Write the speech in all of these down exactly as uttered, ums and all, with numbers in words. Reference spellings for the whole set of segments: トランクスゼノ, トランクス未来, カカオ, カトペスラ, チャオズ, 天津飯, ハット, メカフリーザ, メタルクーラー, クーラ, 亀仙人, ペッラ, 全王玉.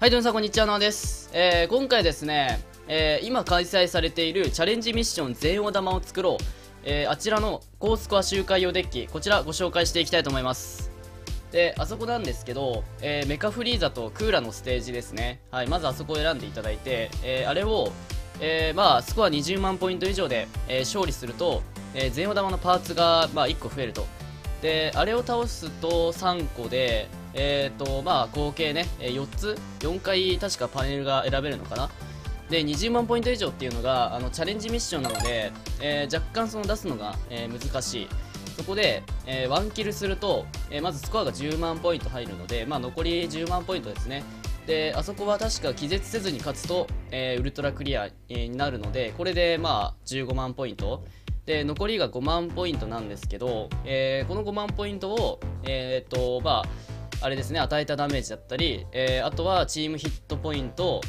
はい、どうもさんこんにちは、なおです、えー。今回ですね、えー、今開催されているチャレンジミッション全王玉を作ろう、えー、あちらの高スコア周回用デッキ、こちらご紹介していきたいと思います。で、あそこなんですけど、えー、メカフリーザとクーラのステージですね。はい、まずあそこを選んでいただいて、えー、あれを、えー、まあ、スコアにじゅうまんポイント以上で、えー、勝利すると、えー、全王玉のパーツが、まあ、いっこ増えると。で、あれを倒すとさんこで、えーとまあ、合計ねよっつよんかい確かパネルが選べるのかな。でにじゅうまんポイント以上っていうのがあのチャレンジミッションなので、えー、若干その出すのが、えー、難しい。そこで、えー、いちキルすると、えー、まずスコアがじゅうまんポイント入るので、まあ、残りじゅうまんポイントですね。であそこは確か気絶せずに勝つと、えー、ウルトラクリアになるので、これでまあじゅうごまんポイントで残りがごまんポイントなんですけど、えー、このごまんポイントをえー、っとまああれですね、与えたダメージだったり、えー、あとはチームヒットポイント、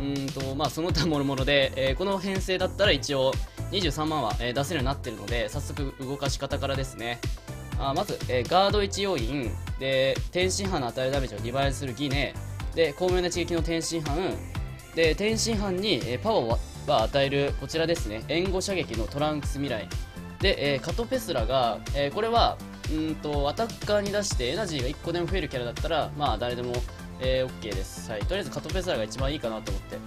うんとまあその他もろもろで、えー、この編成だったら一応にじゅうさんまんは、えー、出せるようになってるので、早速動かし方からですね。あまず、えー、ガードいち要因で天津飯の与えるダメージをにばいするギネで巧妙な一撃の天津飯で天津飯に、えー、パワーを与えるこちらですね、援護射撃のトランクス未来で、えー、カトペスラが、えー、これはうんとアタッカーに出してエナジーがいっこでも増えるキャラだったらまあ誰でも、えー、OK です、はい、とりあえずカトペスラが一番いいかなと思って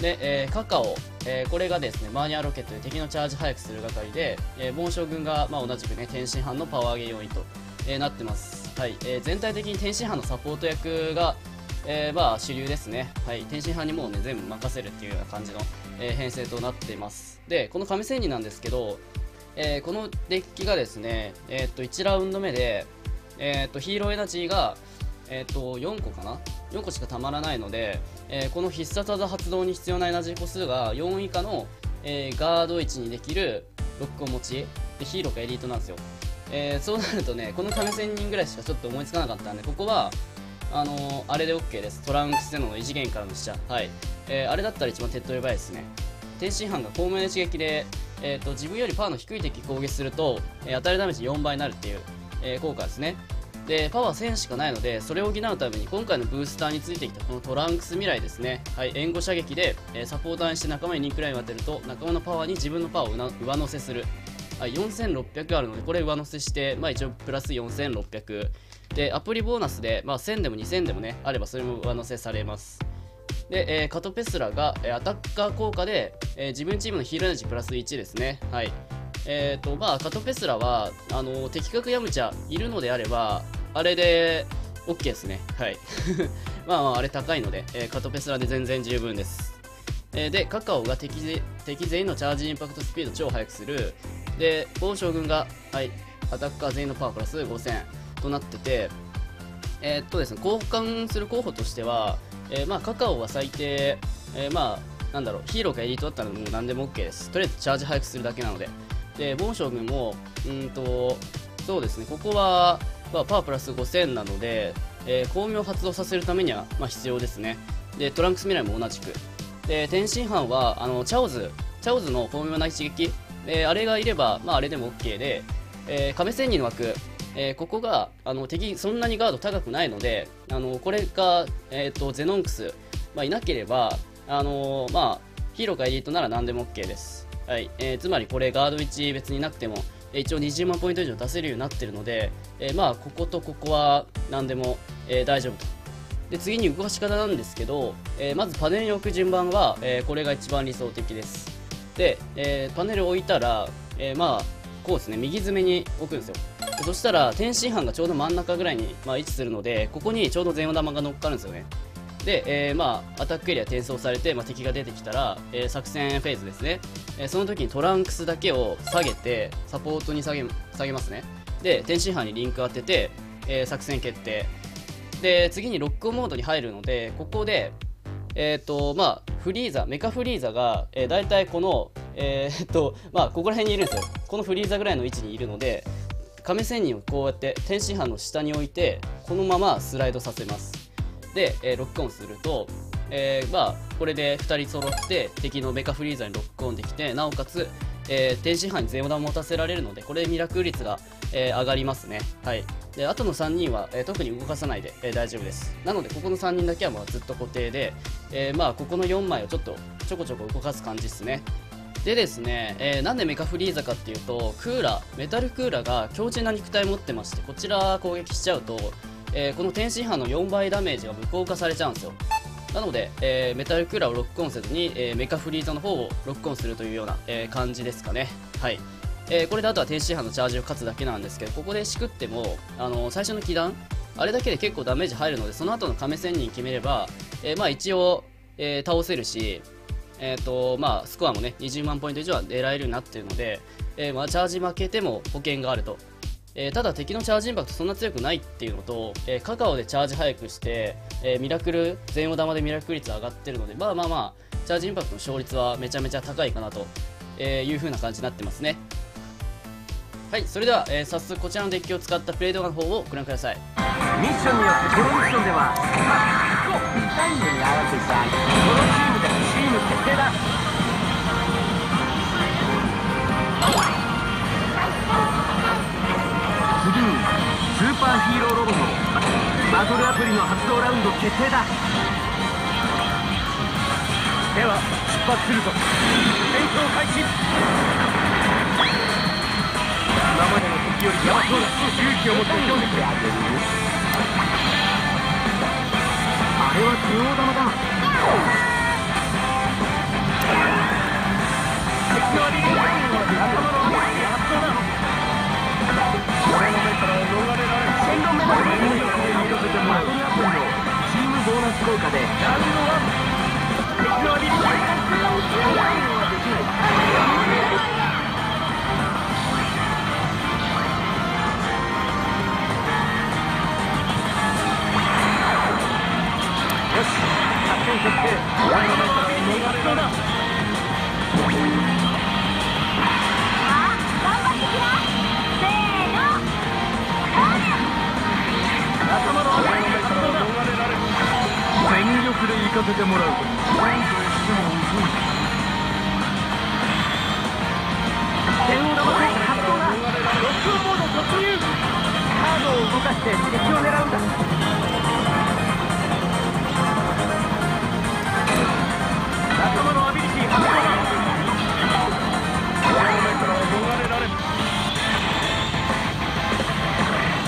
で、えー、カカオ、えー、これがですねマーニアロケットで敵のチャージ早くする係で、えー、紋章軍が、まあ、同じくね天津飯のパワー上げ要因と、えー、なってます、はいえー、全体的に天津飯のサポート役が、えー、まあ主流ですね、はい、天津飯にもうね全部任せるっていうような感じの、えー、編成となっています。でこの神仙人なんですけどえー、このデッキがですね、えー、っといちラウンド目で、えー、っとヒーローエナジーが、えー、っとよんこかなよんこしかたまらないので、えー、この必殺技発動に必要なエナジー個数がよん以下の、えー、ガードいちにできるろっこ持ちでヒーローかエリートなんですよ、えー、そうなるとねこの亀仙人ぐらいしかちょっと思いつかなかったんでここはあのー、あれで OK です。トランクスゼノの異次元からの試射、はいえー、あれだったら一番手っ取り早いですね。天津飯が巧妙な刺激でえーと自分よりパワーの低い敵攻撃すると、えー、与えるダメージよんばいになるっていう、えー、効果ですね。でパワーせんしかないのでそれを補うために今回のブースターについてきたこのトランクス未来ですね、はい、援護射撃で、えー、サポーターにして仲間ににクライム当てると仲間のパワーに自分のパワーを上乗せする、はい、よんせんろっぴゃくあるのでこれ上乗せして、まあ、一応プラスよんせんろっぴゃくでアプリボーナスで、まあ、せんでもにせんでもねあればそれも上乗せされます。でえー、カトペスラが、えー、アタッカー効果で、えー、自分チームのヒーローエナジープラスいちですね、はいえーとまあ、カトペスラはあのー、的確ヤムチャいるのであればあれで OK ですね、はいまあ、まああれ高いので、えー、カトペスラで全然十分です、えー、でカカオが 敵, 敵全員のチャージインパクトスピード超速くするで王将軍が、はい、アタッカー全員のパワープラスごせんとなっててえーっとですね、交換する候補としては、えーまあ、カカオは最低、えーまあ、なんだろうヒーローかエリートだったらもう何でも OK です。とりあえずチャージ早くするだけなのででボン将軍もうんとそうですねここは、まあ、パワープラスごせんなので、えー、巧妙発動させるためには、まあ、必要ですね。でトランクス未来も同じくで天津飯はあのチャオズチャオズの巧妙な一撃、えー、あれがいれば、まあ、あれでも OK で、えー、亀仙人の枠えー、ここがあの敵そんなにガード高くないのであのこれが、えー、とゼノンクス、まあ、いなければあのー、まあ、ヒーローかエリートなら何でも OK です、はいえー、つまりこれガードいち別になくても一応にじゅうまんポイント以上出せるようになっているので、えーまあ、こことここは何でも、えー、大丈夫と。で次に動かし方なんですけど、えー、まずパネルに置く順番は、えー、これが一番理想的です。で、えー、パネルを置いたら、えー、まあこうですね右詰めに置くんですよ。そしたら天津飯がちょうど真ん中ぐらいに、まあ、位置するのでここにちょうど全王玉が乗っかるんですよね。で、えーまあ、アタックエリア転送されて、まあ、敵が出てきたら、えー、作戦フェーズですね、えー、その時にトランクスだけを下げてサポートに下げ、下げますね。で天津飯にリンク当てて、えー、作戦決定で次にロックオンモードに入るのでここでえーとまあ、フリーザメカフリーザが、えー、大体この、えーっとまあ、ここら辺にいるんですよ。このフリーザぐらいの位置にいるので亀仙人をこうやって天津飯の下に置いてこのままスライドさせます。で、えー、ロックオンすると、えーまあ、これでふたり揃って敵のメカフリーザにロックオンできてなおかつ、えー、低支配に全オダを持たせられるので、これミラクル率が、えー、上がりますね。はい。で、あとのさんにんは、えー、特に動かさないで、えー、大丈夫です。なので、ここのさんにんだけはまあずっと固定で、えー、まあ、ここのよんまいをちょっとちょこちょこ動かす感じですね。でですね、えー、なんでメカフリーザかっていうと、クーラー、メタルクーラーが強靭な肉体を持ってまして、こちら攻撃しちゃうと、えー、この天津飯のよんばいダメージが無効化されちゃうんですよ。なので、えー、メタルクーラーをロックオンせずに、えー、メカフリーザの方をロックオンするというような、えー、感じですかね。はい。えー、これであとは天津飯のチャージを勝つだけなんですけど、ここでしくっても、あのー、最初の起弾、あれだけで結構ダメージ入るので、その後の亀仙人決めれば、えー、まあ一応、えー、倒せるし、えーとまあ、スコアもねにじゅうまんポイント以上は狙えるようになっているので、えーまあ、チャージ負けても保険があると、えー、ただ敵のチャージインパクトそんな強くないっていうのと、えー、カカオでチャージ早くして、えー、ミラクル全オ玉でミラクル率上がってるので、まあまあまあチャージインパクトの勝率はめちゃめちゃ高いかなという風な感じになってますね。はい、それでは、えー、早速こちらのデッキを使ったプレイ動画の方をご覧ください。ミッションによってこのミッションではにたいに合わせたこのチーム決定だ。次にスーパーヒーローロボットバトルアプリの発動ラウンド決定だ。では出発するぞ。戦闘開始。今までの時よりヤバそうだ。勇気を持って挑んでくれ。あれは強玉だ。これのメトロをロックオン。よし、作戦決定。これのメトロをロックオンだ。全力で行かせてもらう。何としても遅い。電話玉で発動だ。ロックオンモード突入。カードを動かして敵を狙うんだ。仲間のアビリティ発動だ。このメートルは逃れられる。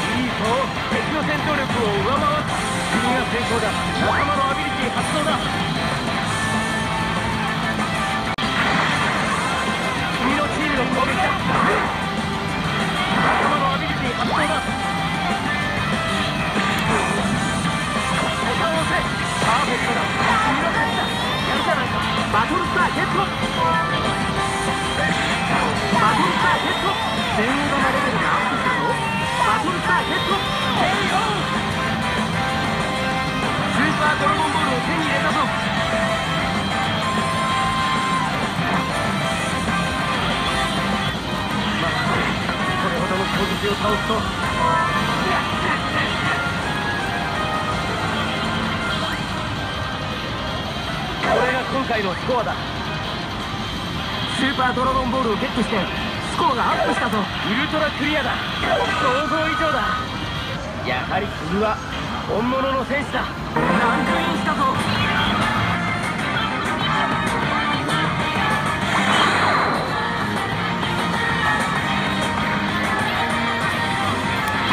いいぞ。敵の戦闘力を上回った。君が成功だ。仲間のアビリティ発動だ。君のチームの攻撃だ。仲間のアビリティ発動だ。ボタンを押せ。パーフェクトだ。君の勝ちだ。やるじゃないか。バトルスターゲット。バトルスターゲット。全員のレベルがアップしたぞ。バトルスターゲット。ヘイゴー。ドラゴンボールを手に入れたぞ。これはこれほどの攻撃を倒すとこれが今回のスコアだ。スーパードラゴンボールをゲットしてスコアがアップしたぞ。ウルトラクリアだ。想像以上だ。やはり君は本物の戦士だ。ランクインしたぞ。よ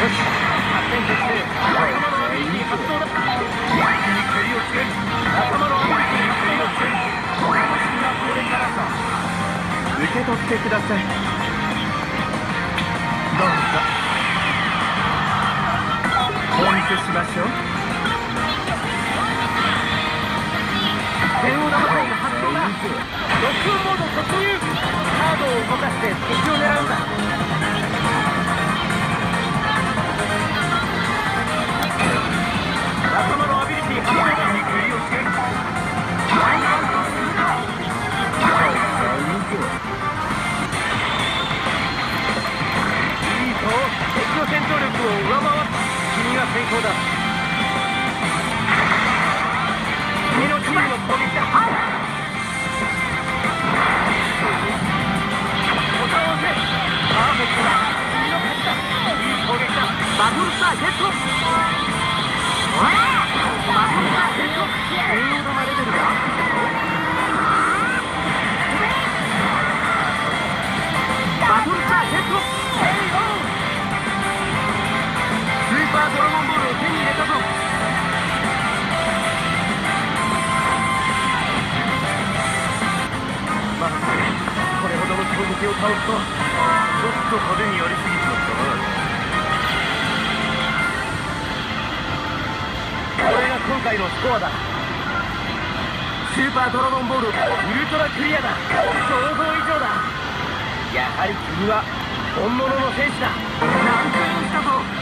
し、発展決定。発動だ。敵に蹴りをつける。頭のアビリティ発動だ。お楽しみはこれからさ。受け取ってください。どうぞ。お見せしましょう。電話の声が発動だ。ロックオンモード突入。カードを動かして敵を狙うんだ。仲間のアビリティ発動だ。これが今回のスコアだ。スーパードラゴンボールを手に入れたぞ。ウルトラクリアだ。想像以上だ。やはり君は本物の戦士だ。ランクインしたぞ。敵の戦闘力を上回った。君が成功だ。これが今回のスコアだ。スーパードラゴンボールを手に入れたぞ。ウルトラクリアだ。想像以上だ。やはり君は本物の戦士だ。ランクインしたぞ。最高。ちょっと派手にやりすぎちゃったな。これが今回のスコアだ。スーパードラゴンボールウルトラクリアだ。想像以上だ。やはり君は本物の戦士だ。難解をしたぞ。